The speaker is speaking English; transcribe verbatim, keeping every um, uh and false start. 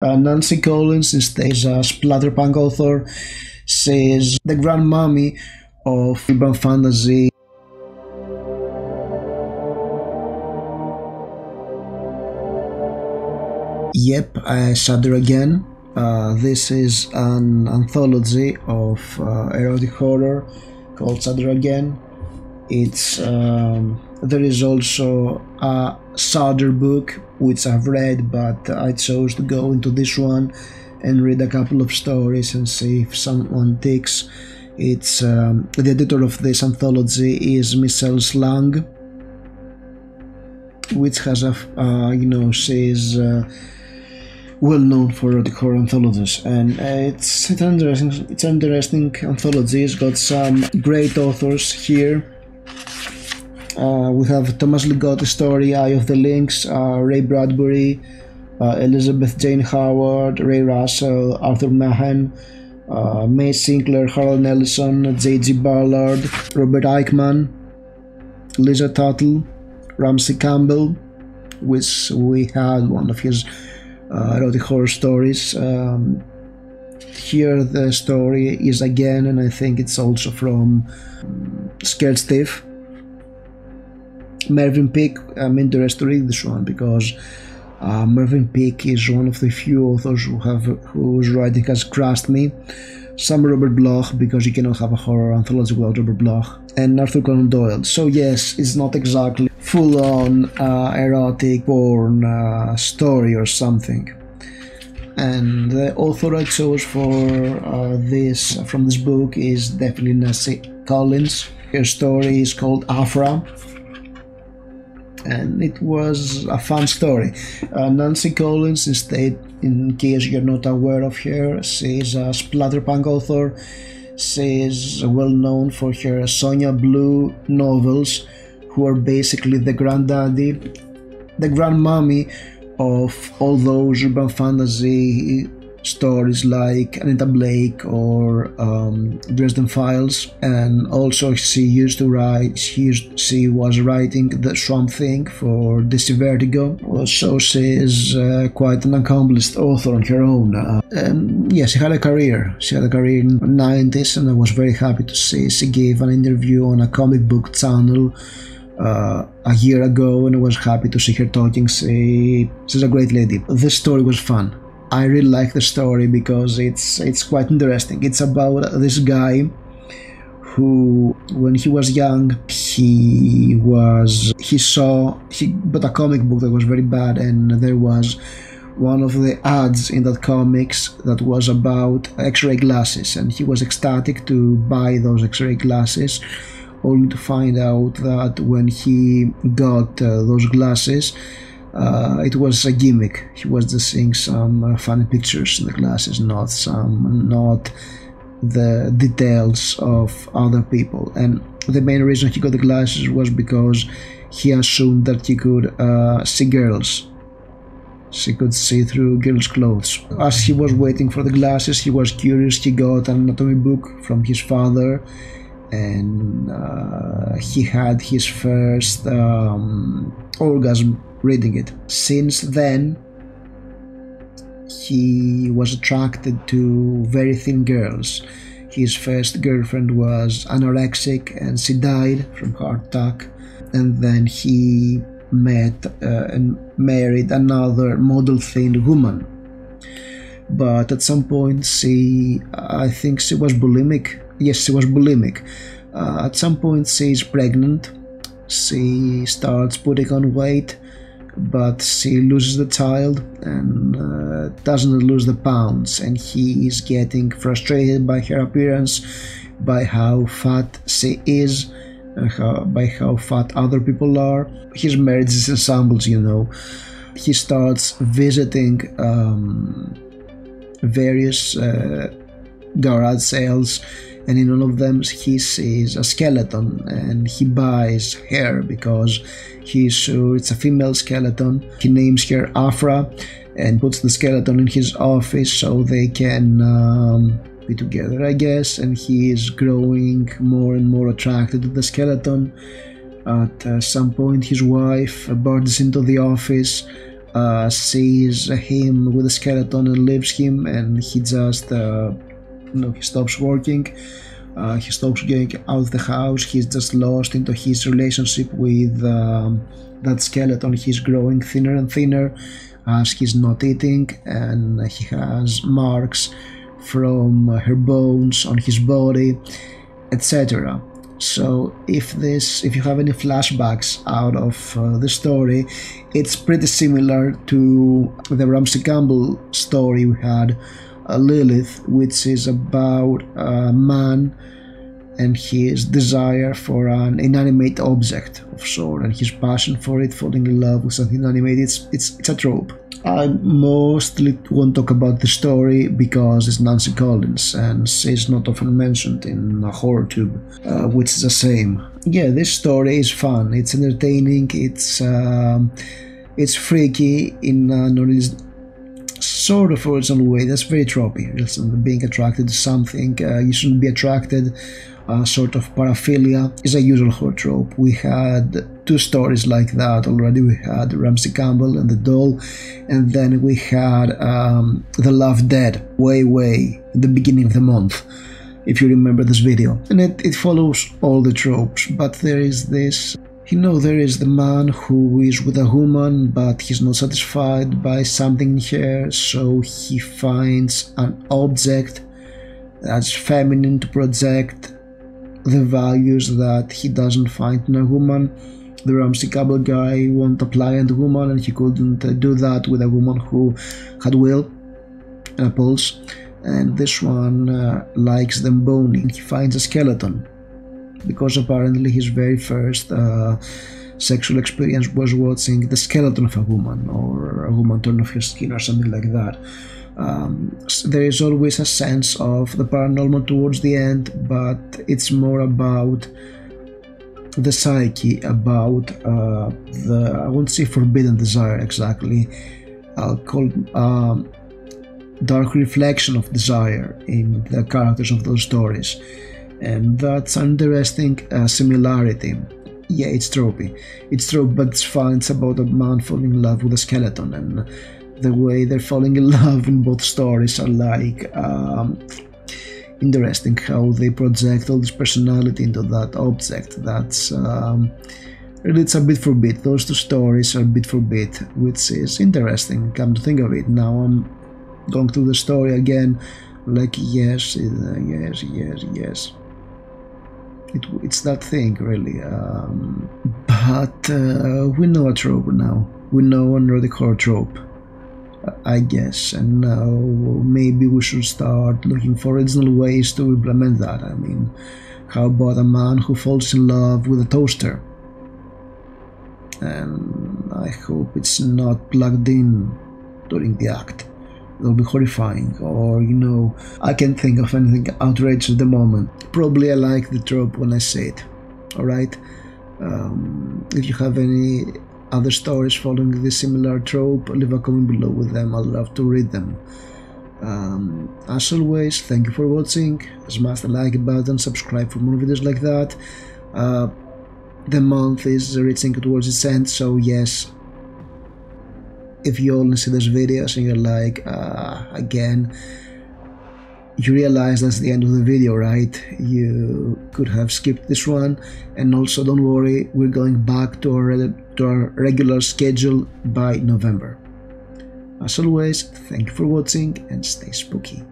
Uh, Nancy Collins is, is a splatterpunk author. She is the grand mummy of urban fantasy. Yep, uh, Shudder Again. Uh, this is an anthology of uh, erotic horror called Shudder Again. It's um, there is also a Shudder book which I've read, but I chose to go into this one and read a couple of stories and see if someone ticks. It's um, the editor of this anthology is Michelle Slung, which has a uh, you know she's. Uh, well known for erotic horror anthologies, and uh, it's, it's interesting. It's interesting anthology. It's got some great authors here. Uh, we have Thomas Ligotti's story, Eye of the Lynx, uh, Ray Bradbury, uh, Elizabeth Jane Howard, Ray Russell, Arthur Mahan, uh, May Sinclair, Harold Nelson, J G Ballard, Robert Eichmann, Lisa Tuttle, Ramsey Campbell, which we had one of his Uh, erotic horror stories. Um, here the story is again, and I think it's also from um, Scared Stiff. Mervyn Peake, I'm interested to read this one because uh, Mervyn Peake is one of the few authors who have whose writing has crushed me. Some Robert Bloch, because you cannot have a horror anthology without Robert Bloch, and Arthur Conan Doyle. So yes, it's not exactly full-on uh, erotic porn uh, story or something. And the author I chose for uh, this from this book is definitely Nancy Collins. Her story is called Afra, and it was a fun story. Uh, Nancy Collins instead, in case you're not aware of her, she is a splatterpunk author. She is well known for her Sonja Blue novels, who are basically the granddaddy, the grandmommy of all those urban fantasy stories like Anita Blake or um, Dresden Files. And also she used to write, she, used, she was writing the Swamp Thing for D C Vertigo. So she is uh, quite an accomplished author on her own. Uh, and yeah, she had a career. She had a career in the nineties, and I was very happy to see she gave an interview on a comic book channel Uh, a year ago, and I was happy to see her talking. She, she's a great lady. This story was fun. I really like the story because it's it's quite interesting. It's about this guy who, when he was young, he was he saw he bought a comic book that was very bad, and there was one of the ads in that comics that was about X-ray glasses, and he was ecstatic to buy those X-ray glasses, only to find out that when he got uh, those glasses, uh, it was a gimmick. He was just seeing some uh, funny pictures in the glasses, not some, not the details of other people. And the main reason he got the glasses was because he assumed that he could uh, see girls. She could see through girls' clothes. As he was waiting for the glasses, he was curious. He got an anatomy book from his father, and uh, he had his first um, orgasm reading it. Since then, he was attracted to very thin girls. His first girlfriend was anorexic, and she died from heart attack. And then he met uh, and married another model-thin woman. But at some point, she, I think she was bulimic. Yes, she was bulimic. Uh, at some point, she is pregnant. She starts putting on weight, but she loses the child and uh, doesn't lose the pounds. And he is getting frustrated by her appearance, by how fat she is, and how, by how fat other people are. His marriage is ensembles, you know. He starts visiting um, various uh, garage sales, and in all of them he sees a skeleton, and he buys her because he's sure it's a female skeleton. He names her Afra and puts the skeleton in his office so they can um, be together, I guess. And he is growing more and more attracted to the skeleton. At uh, some point his wife barges into the office uh, sees him with a skeleton and leaves him, and he just, uh, you know, he stops working, uh, he stops going out of the house, he's just lost into his relationship with um, that skeleton. He's growing thinner and thinner as he's not eating, and he has marks from her bones on his body, et cetera. So if this, if you have any flashbacks out of uh, the story, it's pretty similar to the Ramsey Campbell story we had, uh, Lilith, which is about a man and his desire for an inanimate object of sort, and his passion for it, falling in love with something inanimate. It's, it's, it's a trope. I mostly won't talk about the story because it's Nancy Collins and she's not often mentioned in a horror tube, uh, which is the same. Yeah, this story is fun, it's entertaining, it's uh, it's freaky in a sort of original way. That's very tropey, being attracted to something uh, you shouldn't be attracted, uh, sort of paraphilia is a usual horror trope. We had two stories like that already. We had Ramsey Campbell and the Doll, and then we had um, The Love Dead, way, way, at the beginning of the month, if you remember this video. And it, it follows all the tropes, but there is this, you know, there is the man who is with a woman, but he's not satisfied by something in her, so he finds an object that's feminine to project the values that he doesn't find in a woman. The Ramsey Campbell guy won't apply on the woman, and he couldn't do that with a woman who had will and a pulse. And this one uh, likes them bony. He finds a skeleton, because apparently his very first uh, sexual experience was watching the skeleton of a woman, or a woman turn off her skin, or something like that. Um, so there is always a sense of the paranormal towards the end, but it's more about the psyche, about uh, the, I won't say forbidden desire exactly, I'll call it um, dark reflection of desire in the characters of those stories, and that's an interesting uh, similarity. Yeah, it's tropey, it's trope, but it's fun. It's about a man falling in love with a skeleton, and the way they're falling in love in both stories are like um, interesting, how they project all this personality into that object. That's um, it's a bit for bit. Those two stories are bit for bit, which is interesting, come to think of it. Now I'm going through the story again, like yes, yes, yes, yes. It, it's that thing, really. Um, but uh, we know a trope now. We know another horror trope, I guess, and now maybe we should start looking for original ways to implement that. I mean, how about a man who falls in love with a toaster? And I hope it's not plugged in during the act. It'll be horrifying. Or, you know, I can't think of anything outrageous at the moment. Probably I like the trope when I say it. Alright? Um, if you have any other stories following this similar trope, leave a comment below with them. I'd love to read them. Um, as always, thank you for watching. Smash the like button, subscribe for more videos like that. Uh, the month is reaching towards its end, so yes, if you only see these videos and you're like, uh, again, you realize that's the end of the video, right? You could have skipped this one. And also, don't worry, we're going back to our, to our regular schedule by November. As always, thank you for watching and stay spooky.